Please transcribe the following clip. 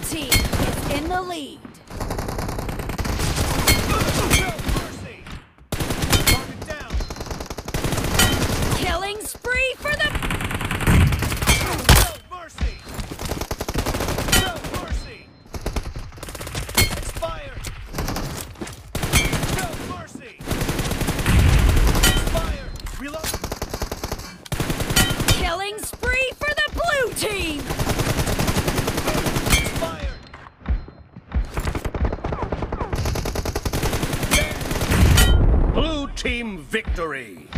Blue team is in the lead. Killing spree for the... No mercy! No mercy! Expired! No mercy! Expired! Reload! Killing spree for the blue team! Expired! Blue team victory!